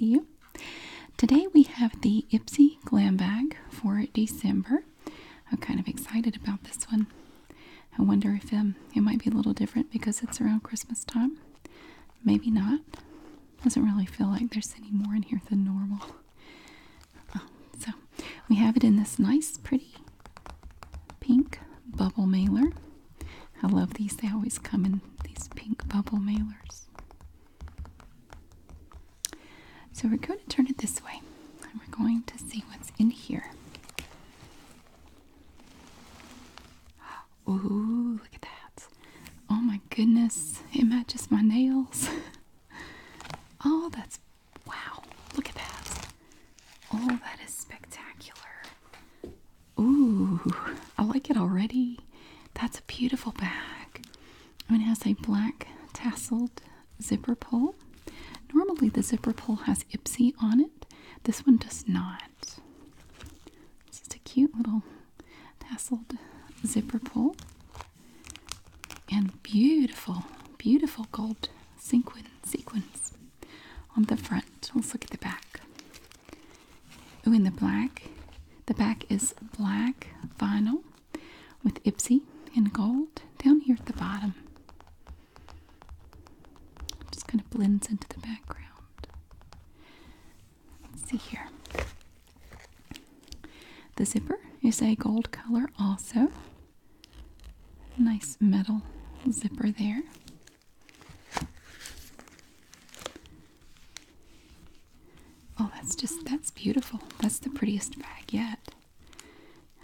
Ipsy. Today we have the Ipsy Glam Bag for December. I'm kind of excited about this one. I wonder if it might be a little different because it's around Christmas time. Maybe not. Doesn't really feel like there's any more in here than normal. So we have it in this nice, pretty pink bubble mailer. I love these. They always come in these pink bubble mailers. So we're going to turn it this way, and we're going to see what's in here. Ooh, look at that. Oh my goodness, it matches my nails. Oh, that's, wow, look at that. Oh, that is spectacular. Ooh, I like it already. That's a beautiful bag. I mean, it has a black tasseled zipper pull. Normally the zipper pull has Ipsy on it. This one does not. It's just a cute little tasseled zipper pull. And beautiful, beautiful gold sequins on the front. Let's look at the back. Oh, and the back is black vinyl with Ipsy in gold down here at the bottom. Just kind of blends into the background. Let's see here. The zipper is a gold color also. Nice metal zipper there. Oh, that's beautiful. That's the prettiest bag yet.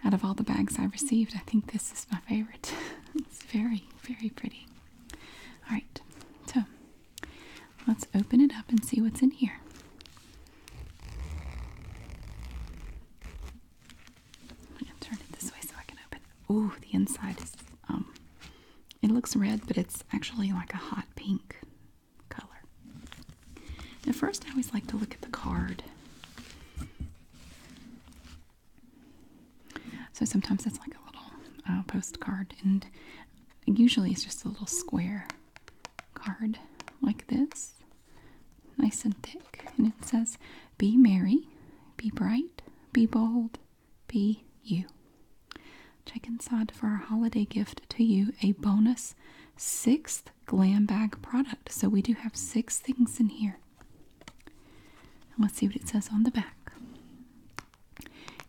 Out of all the bags I've received, I think this is my favorite. It's very, very pretty. All right, so let's open it up and see what's in here. I'm gonna turn it this way so I can open it. Ooh, the inside is, it looks red, but it's actually like a hot pink color. Now first, I always like to look at the card. So sometimes it's like a little postcard, and usually it's just a little square card like this, nice and thick, and it says, "Be merry, be bright, be bold, be you. Check inside for our holiday gift to you, a bonus 6th Glam Bag product." So we do have 6 things in here. And let's see what it says on the back.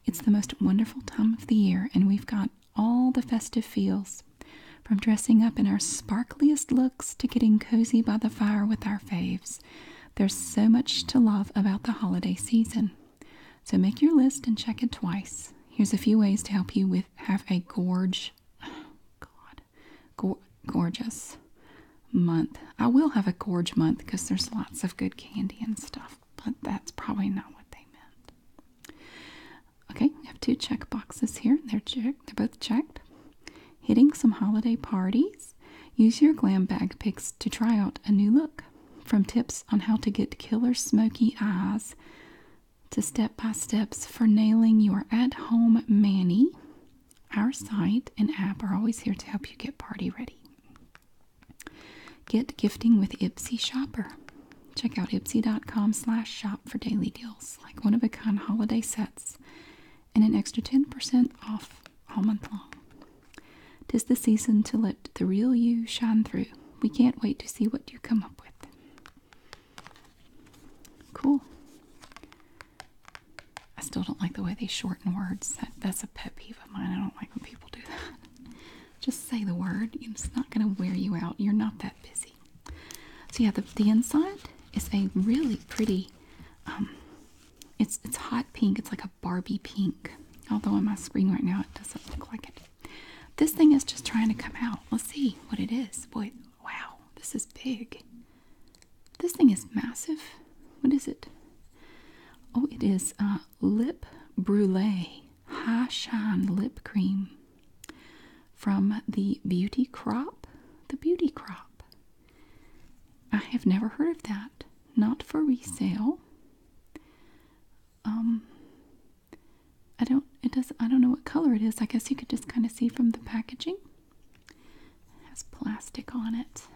"It's the most wonderful time of the year, and we've got all the festive feels. From dressing up in our sparkliest looks to getting cozy by the fire with our faves. There's so much to love about the holiday season. So make your list and check it twice. Here's a few ways to help you with have a gorgeous month." I will have a gorge month because there's lots of good candy and stuff, but that's probably not what. Okay, we have 2 check boxes here. They're both checked. "Hitting some holiday parties? Use your glam bag picks to try out a new look. From tips on how to get killer smoky eyes to step-by-steps for nailing your at-home mani, our site and app are always here to help you get party ready. Get gifting with Ipsy Shopper. Check out ipsy.com/shop for daily deals, like one-of-a-kind holiday sets, and an extra 10% off all month long. 'Tis the season to let the real you shine through. We can't wait to see what you come up with." Cool. I still don't like the way they shorten words. That's a pet peeve of mine. I don't like when people do that. Just say the word. It's not going to wear you out. You're not that busy. So yeah, the inside is a really pretty... It's hot pink. It's like a Barbie pink. Although on my screen right now, it doesn't look like it. This thing is just trying to come out. Let's see what it is. Boy, wow, this is big. This thing is massive. What is it? Oh, it is Lip Brulee High Shine Lip Cream from the Beauty Crop. The Beauty Crop. I have never heard of that. Not for resale. I don't know what color it is. I guess you could just kind of see from the packaging. It has plastic on it.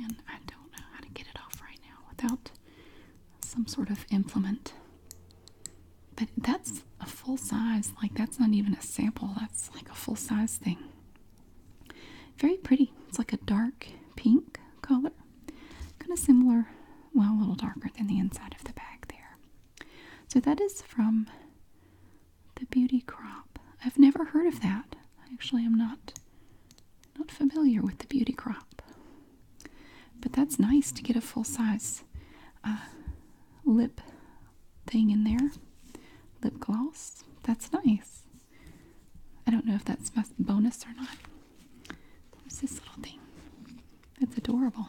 And I don't know how to get it off right now without sort of implement. But that's a full size, like that's not even a sample, that's like a full size thing. Very pretty. It's like a dark pink color, kind of similar, well, a little darker than the inside of the bag there. So that is from the Beauty Crop. I've never heard of that. Actually, I'm not familiar with the Beauty Crop, but that's nice to get a full size lip thing in there. Lip gloss, that's nice. I don't know if that's my bonus or not. There's this little thing. It's adorable.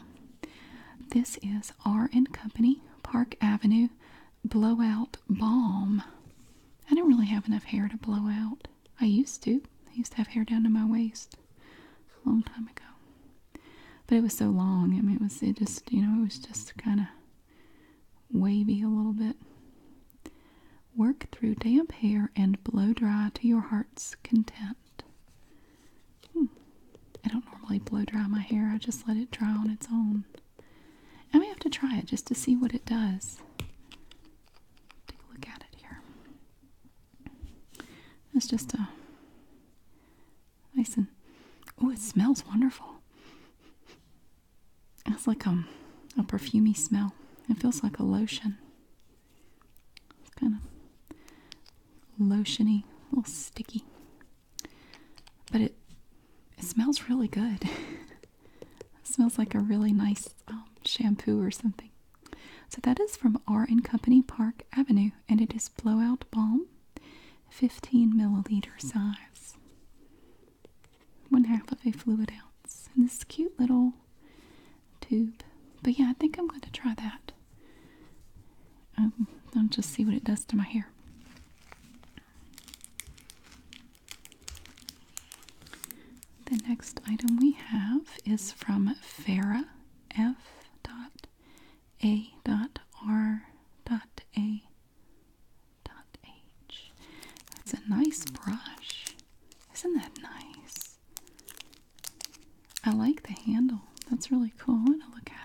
This is R & Company, Park Avenue, Blowout Balm. I don't really have enough hair to blow out. I used to have hair down to my waist a long time ago, but it was so long. I mean, it was just kind of wavy a little bit. Work through damp hair and blow dry to your heart's content. I don't normally blow dry my hair. I just let it dry on its own. I may have to try it just to see what it does. Take a look at it here. It's just a nice and... Oh, it smells wonderful. It's like a perfumey smell. It feels like a lotion. It's kind of lotiony, a little sticky, but it smells really good. It smells like a really nice shampoo or something. So that is from R & Company, Park Avenue, and it is Blowout Balm, 15 milliliter size, 1/2 of a fluid ounce, in this cute little tube. But yeah, I think I'm going to try that. I'll just see what it does to my hair. The next item we have is from Farah, F.A.R.H. That's a nice brush. Isn't that nice? I like the handle. That's really cool. I want to look at it.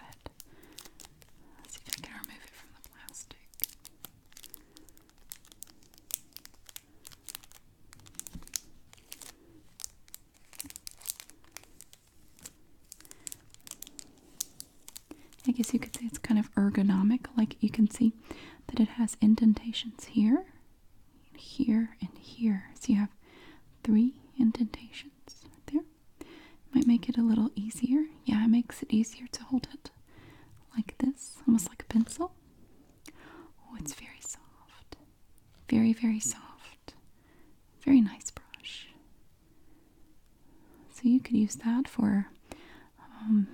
I guess you could say it's kind of ergonomic, like you can see that it has indentations here, and here, and here. So you have 3 indentations right there. Might make it a little easier. Yeah, it makes it easier to hold it like this, almost like a pencil. Oh, it's very soft. Very, very soft. Very nice brush. So you could use that for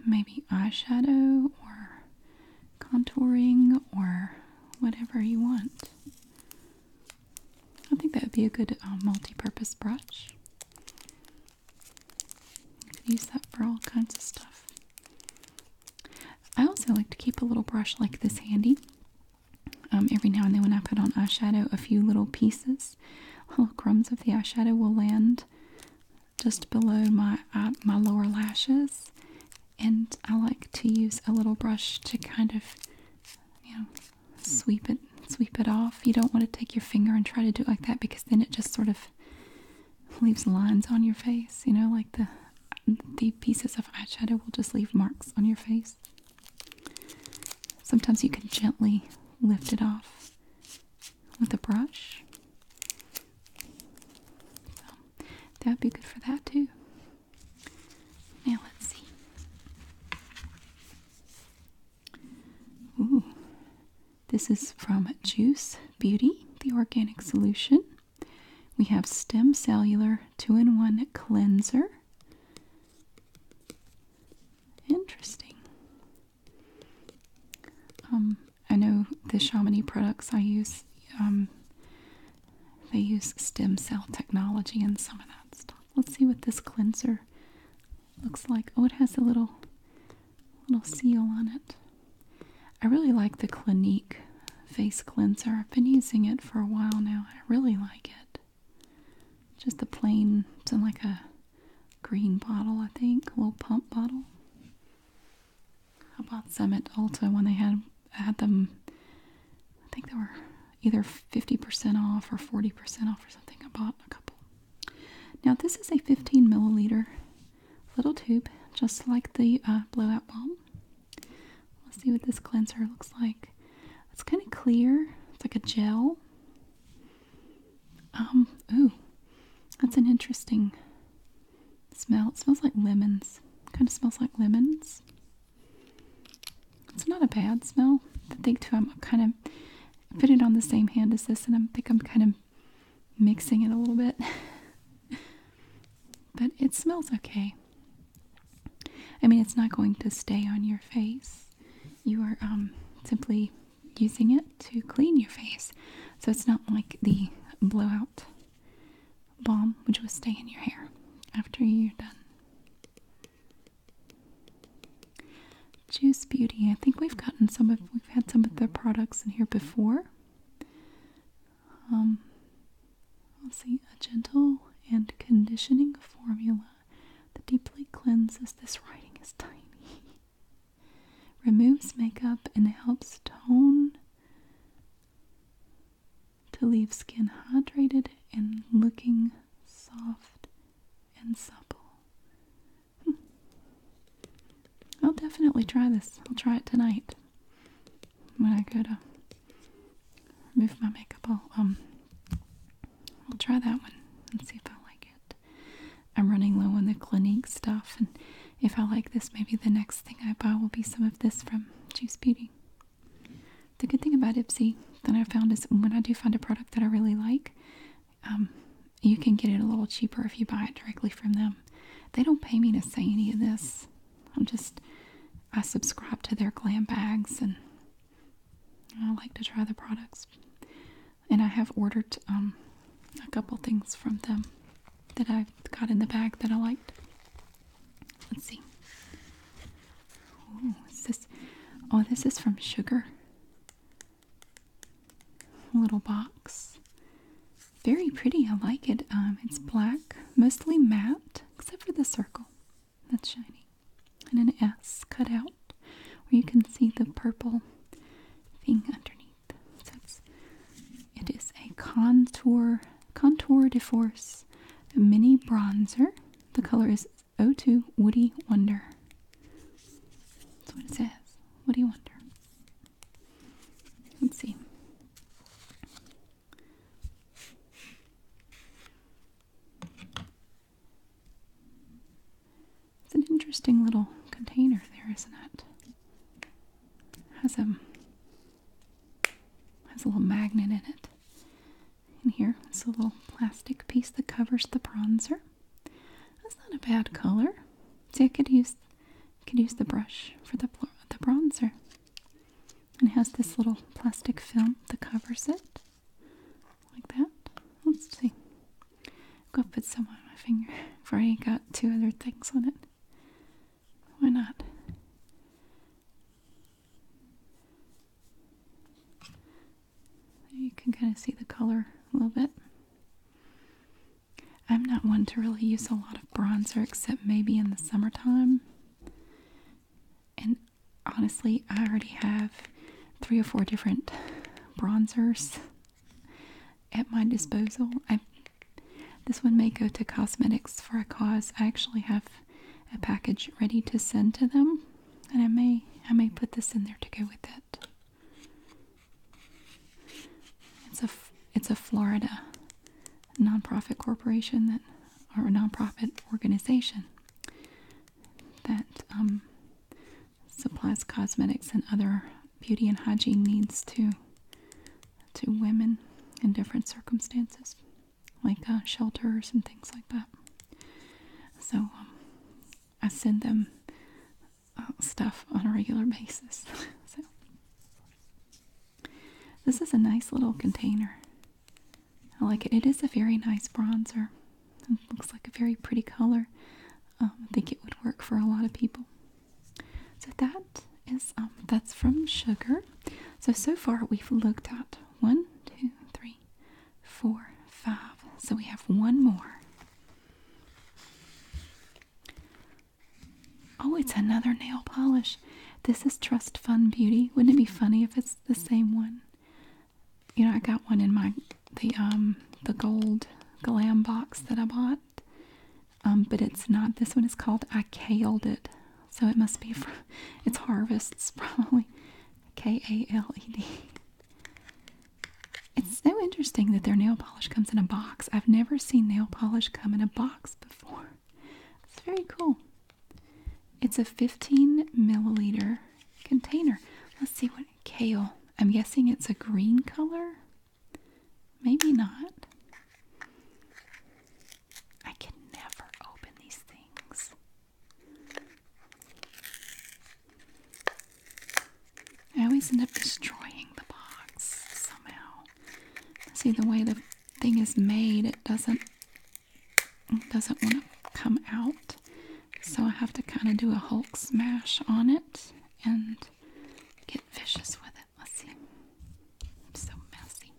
maybe eyeshadow or contouring or whatever you want. I think that would be a good multi-purpose brush. You could use that for all kinds of stuff. I also like to keep a little brush like this handy. Every now and then when I put on eyeshadow, a few little pieces, little crumbs of the eyeshadow will land just below my lower lashes. And I like to use a little brush to kind of, you know, sweep it off. You don't want to take your finger and try to do it like that, because then it just sort of leaves lines on your face. You know, like the pieces of eyeshadow will just leave marks on your face. Sometimes you can gently lift it off with a brush. So that'd be good for that too. Now let's see. Ooh, this is from Juice Beauty, the organic solution. We have Stem Cellular 2-in-1 Cleanser. Interesting. I know the Chamonix products I use, they use stem cell technology in some of that stuff. Let's see what this cleanser looks like. Oh, it has a little seal on it. I really like the Clinique face cleanser. I've been using it for a while now. I really like it. Just the plain, it's in like a green bottle, I think, a little pump bottle. I bought some at Ulta when I had them I think they were either 50% off or 40% off or something. I bought a couple. Now this is a 15 milliliter little tube, just like the blowout balm. Let's see what this cleanser looks like. It's kind of clear. It's like a gel. Ooh, that's an interesting smell. It smells like lemons. Kind of smells like lemons. It's not a bad smell. I think too, I'm kind of put it on the same hand as this, and I think I'm kind of mixing it a little bit. But it smells okay. I mean, it's not going to stay on your face. You are simply using it to clean your face. So it's not like the blowout balm, which will stay in your hair after you're done. Juice Beauty. I think we've gotten we've had some of their products in here before. Let's see, a gentle and conditioning formula that deeply cleanses. This writing is tiny. Removes makeup and helps tone to leave skin hydrated and looking soft and supple. I'll definitely try this. I'll try it tonight. When I go to remove my makeup, I'll try that one and see if I like it. I'm running low on the Clinique stuff, and if I like this, maybe the next thing I buy will be some of this from Juice Beauty. The good thing about Ipsy that I found is when I do find a product that I really like, you can get it a little cheaper if you buy it directly from them. They don't pay me to say any of this. I subscribe to their Glam Bags, and I like to try the products. And I have ordered a couple things from them that I got in the bag that I liked. Let's see. Ooh, is this? Oh, this is from Sugar. A little box. Very pretty. I like it. It's black, mostly matte, except for the circle. That's shiny. And an S cut out where you can see the purple thing underneath. So it is a contour de force mini bronzer. The color is 02 Woody Wonder. That's what it says. Woody Wonder. Let's see. It's an interesting little container there, isn't it? Has a little magnet in it. In here, it's a little plastic piece that covers the bronzer. That's not a bad color. See, I could use the brush for the bronzer. And it has this little plastic film that covers it, like that. Let's see. I'm gonna put some on my finger. I've already got two other things on it. Why not? You can kind of see the color a little bit. I'm not one to really use a lot of bronzer, except maybe in the summertime. And honestly, I already have 3 or 4 different bronzers at my disposal. This one may go to Cosmetics for a Cause. I actually have a package ready to send to them, and I may put this in there to go with it. It's a Florida nonprofit corporation or a nonprofit organization that supplies cosmetics and other beauty and hygiene needs to women in different circumstances, like shelters and things like that. So I send them stuff on a regular basis. So this is a nice little container. I like it. It is a very nice bronzer. It looks like a very pretty color. I think it would work for a lot of people. So that is that's from Sugar. So far we've looked at 1, 2, 3, 4, 5. So we have one more. Oh, it's another nail polish. This is Trust Fund Beauty. Wouldn't it be funny if it's the same one? You know, I got one in my, the gold glam box that I bought. But it's not, this one is called, I Kaled It. So it must be, it's Harvests, probably. K-A-L-E-D. It's so interesting that their nail polish comes in a box. I've never seen nail polish come in a box before. It's very cool. It's a 15 milliliter container. Let's see what, kale. I'm guessing it's a green color. Maybe not. I can never open these things. I always end up destroying the box somehow. See, the way the thing is made, it doesn't want to come out. So I have to kind of do a Hulk smash on it and get vicious with it. Let's see. I'm so messy.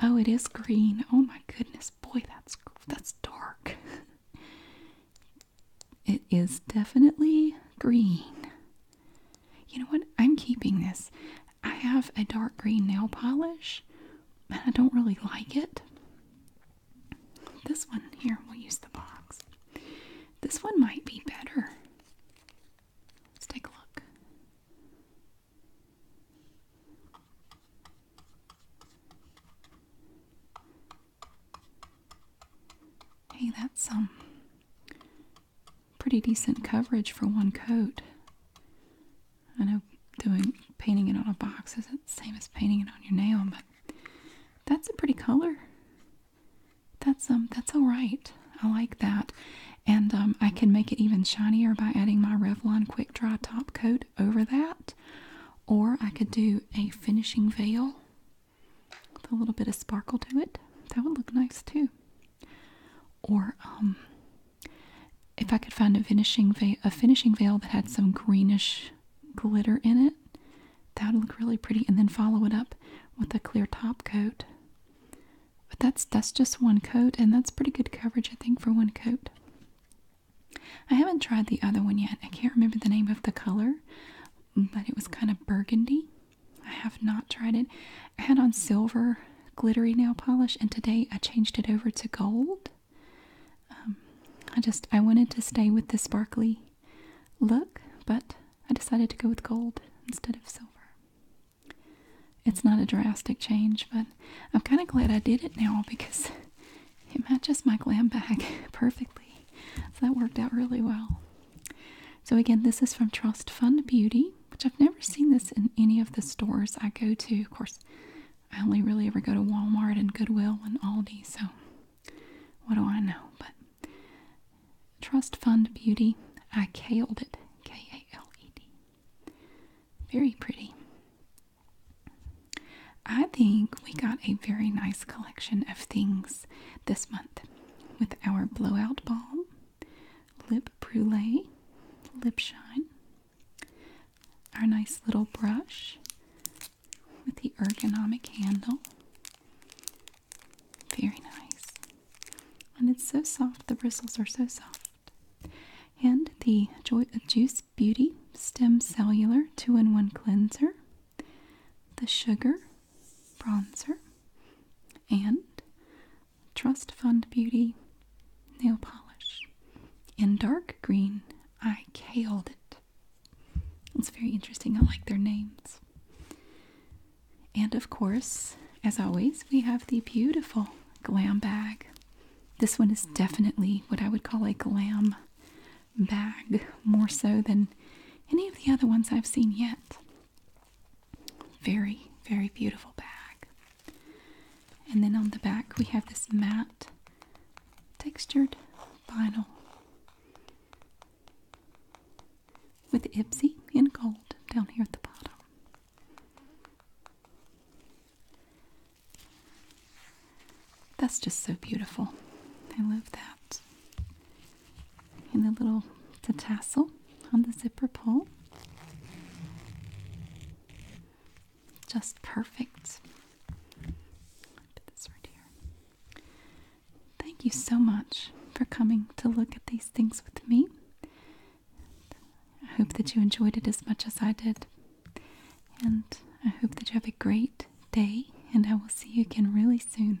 Oh, it is green. Oh my goodness. Boy, that's dark. It is definitely green. You know what? I'm keeping this. I have a dark green nail polish, and I don't really like it. This one here, we'll use the box. This one might be better. Let's take a look. Hey, that's some pretty decent coverage for one coat. I know painting it on a box isn't the same as painting it on your nail, but that's a pretty color. That's all right. I like that. And I can make it even shinier by adding my Revlon Quick Dry Top Coat over that. Or I could do a finishing veil with a little bit of sparkle to it. That would look nice too. Or if I could find a finishing veil that had some greenish glitter in it, that would look really pretty. And then follow it up with a clear top coat. But that's just one coat, and that's pretty good coverage, I think, for one coat. I haven't tried the other one yet. I can't remember the name of the color, but it was kind of burgundy. I have not tried it. I had on silver glittery nail polish, and today I changed it over to gold. I wanted to stay with the sparkly look, but I decided to go with gold instead of silver. It's not a drastic change, but I'm kind of glad I did it now because it matches my glam bag perfectly. So that worked out really well. So again, this is from Trust Fund Beauty, which I've never seen this in any of the stores I go to. Of course, I only really ever go to Walmart and Goodwill and Aldi, so what do I know? But Trust Fund Beauty, I Kaled It, K-A-L-E-D. Very pretty. I think we got a very nice collection of things this month with our Blowout Balm, Lip Brulee, Lip Shine, our nice little brush with the ergonomic handle. Very nice. And it's so soft. The bristles are so soft. And the Juice Beauty Stem Cellular 2-in-1 Cleanser, the Sugar Bronzer, and Trust Fund Beauty nail polish in dark green. I Kaled It. It's very interesting. I like their names. And of course, as always, we have the beautiful glam bag. This one is definitely what I would call a glam bag, more so than any of the other ones I've seen yet. Very, very beautiful bag. And then on the back, we have this matte textured vinyl with Ipsy in gold down here at the bottom. That's just so beautiful. I love that. And the little tassel on the zipper pull. Just perfect. Thank you so much for coming to look at these things with me. I hope that you enjoyed it as much as I did. And I hope that you have a great day, and I will see you again really soon.